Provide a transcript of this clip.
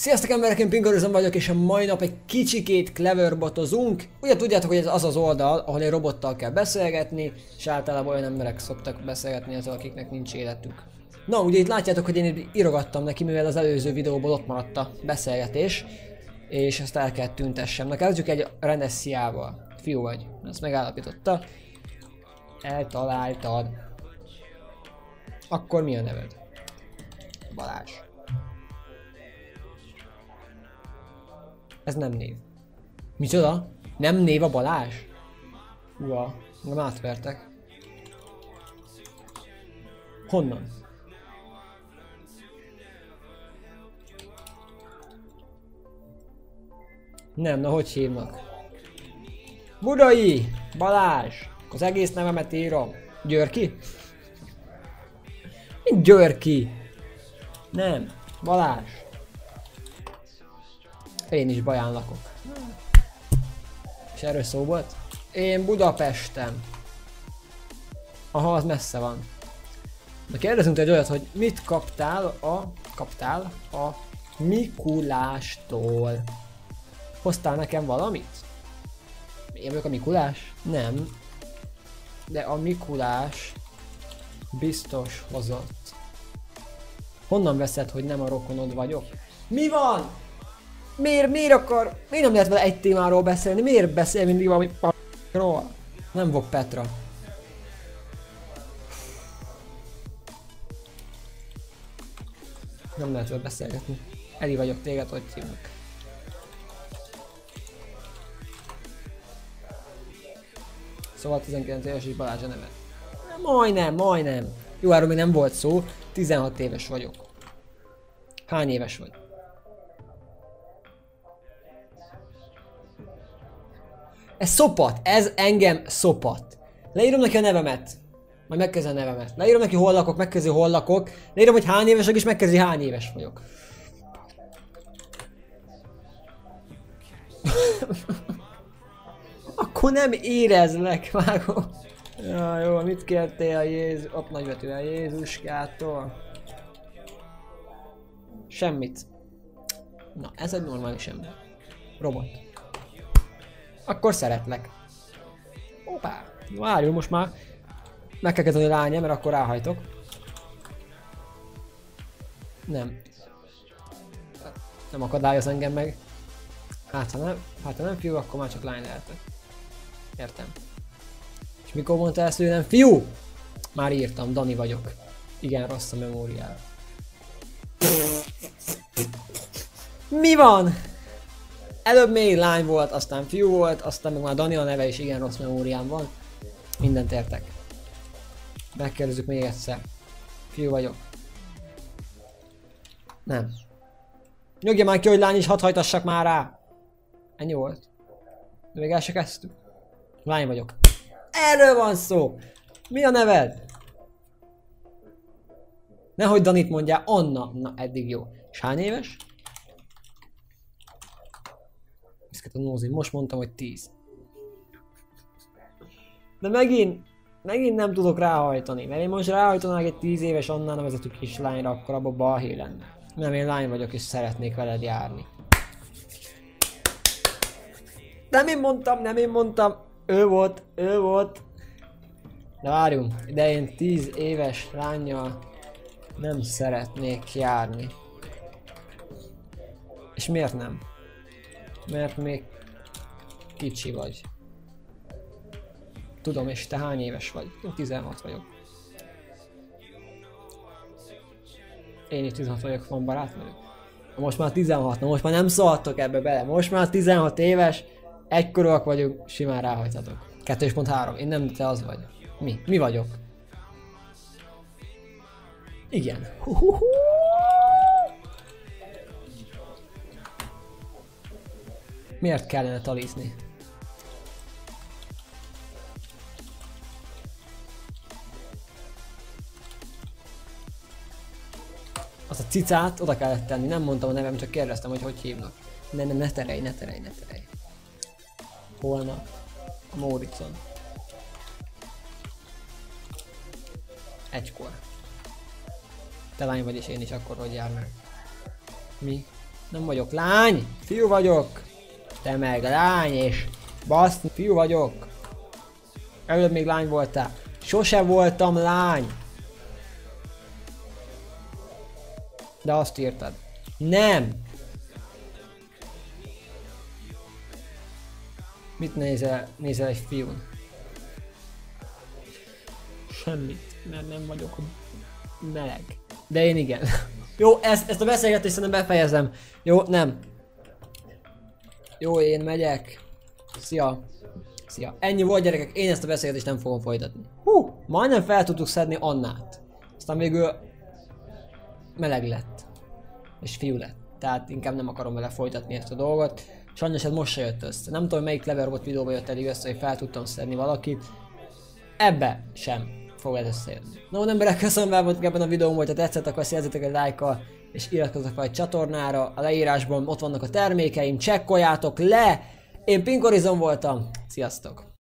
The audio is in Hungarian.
Sziasztok emberek, én Pinghorizon vagyok, és a mai nap egy kicsikét cleverbotozunk. Ugye tudjátok, hogy ez az az oldal, ahol egy robottal kell beszélgetni, és általában olyan emberek szoktak beszélgetni azzal, akiknek nincs életük. Na, ugye itt látjátok, hogy én írogattam neki, mivel az előző videóból ott maradt a beszélgetés, és ezt el kell tüntessem. Na, kezdjük egy rendes sziával. Fiú vagy, ezt megállapította. Eltaláltad. Akkor mi a neved? Balázs. Ez nem név. Micsoda? Nem név a Balázs? Uha, nem átvertek. Honnan? Nem, na hogy hívnak? Budai! Balázs! Az egész nevemet írom. Györki? Mint Györki! Nem, Balázs. Én is Baján lakok. És erről szó volt. Én Budapesten. Aha, az messze van. Na kérdezünk egy olyat, hogy mit kaptál a Mikulástól. Hoztál nekem valamit? Én vagyok a Mikulás? Nem. De a Mikulás biztos hozott. Honnan veszed, hogy nem a rokonod vagyok? Mi van? Miért nem lehet vele egy témáról beszélni? Miért beszél mindig valami p***ról? Nem volt Petra. Nem lehet vele beszélgetni. Eli vagyok, téged hogy hívnak? Szóval 19 éves és Balázs a neve. Majdnem, majdnem. Jó, erről még nem volt szó. 16 éves vagyok. Hány éves vagy? Ez szopat, ez engem szopat. Leírom neki a nevemet. Majd megkezdi a nevemet. Leírom neki, hol lakok, megkezdi, hol lakok. Leírom, hogy hány éves vagyok, és megkezdi, hány éves vagyok. Akkor nem érezlek, vágom. Ja, jó, mit kértél a Jézus... Op, nagyvetően Jézuskától. Semmit. Na, ez egy normális ember. Robot. Akkor szeretlek. Hoppá! Várjunk, most már meg kell kezdeni a lányát, mert akkor ráhajtok. Nem. Nem akadályoz engem meg. Hát ha nem fiú, akkor már csak lány lehetek. Értem. És mikor mondta ezt, hogy nem fiú? Már írtam, Dani vagyok. Igen, rossz a memóriára. Mi van? Előbb még lány volt, aztán fiú volt, aztán meg már Dani a neve is, igen rossz memóriám van. Mindent értek. Megkérdezzük még egyszer. Fiú vagyok. Nem. Nyugodj már ki, hogy lány is, hadd hajtassak már rá. Ennyi volt. De még el se kezdtük. Lány vagyok. Erről van szó! Mi a neved? Nehogy Danit mondjál, Anna. Na, eddig jó. És hány éves? Most mondtam, hogy 10. De megint nem tudok ráhajtani, mert én most ráhajtanák egy 10 éves annál nevezetű kislányra, akkor abba balhé lenne. Nem, én lány vagyok és szeretnék veled járni. Nem én mondtam, nem én mondtam. Ő volt. De várjunk, de én 10 éves lánnyal nem szeretnék járni. És miért nem? Mert még kicsi vagy. Tudom, és te hány éves vagy? Én 16 vagyok. Én is 16 vagyok, van barátnő. Most már 16, na most már nem szólhattok ebbe bele. Most már 16 éves, egykorúak vagyunk, simán ráhajtatok. 2.3, én nem, te az vagy. Mi? Mi vagyok? Igen. Huhuhu. Miért kellene talizni? Az a cicát oda kellett tenni, nem mondtam a nevem, csak kérdeztem, hogy hogy hívnak. Nem, ne terej. Holnap a Móricon. Egykor. Te lány vagy és én is akkor hogy járnánk. Mi? Nem vagyok lány, fiú vagyok. Te meg lány és baszni, fiú vagyok. Előbb még lány voltál. Sose voltam lány. De azt írtad. Nem. Mit nézel egy fiún? Semmit, mert nem vagyok meleg. De én igen. Jó, ezt a beszélgetést szerintem befejezem. Jó, nem. Jó, én megyek. Szia. Szia. Ennyi volt, gyerekek, én ezt a beszélgetést nem fogom folytatni. Hú, majdnem fel tudtuk szedni Annát. Aztán végül meleg lett. És fiú lett. Tehát inkább nem akarom vele folytatni ezt a dolgot. Sajnos ez most se jött össze. Nem tudom, melyik Cleverbot videóban jött elég össze, hogy fel tudtam szedni valakit. Ebbe sem fog ez összejönni. Na, emberek, köszönöm, hogy voltatok ebben a videóban, hogyha tetszett, akkor szerezzetek egy lájkkal, és iratkozzatok fel a csatornára. A leírásban ott vannak a termékeim, csekkoljátok le! Én Pinghorizon voltam, sziasztok!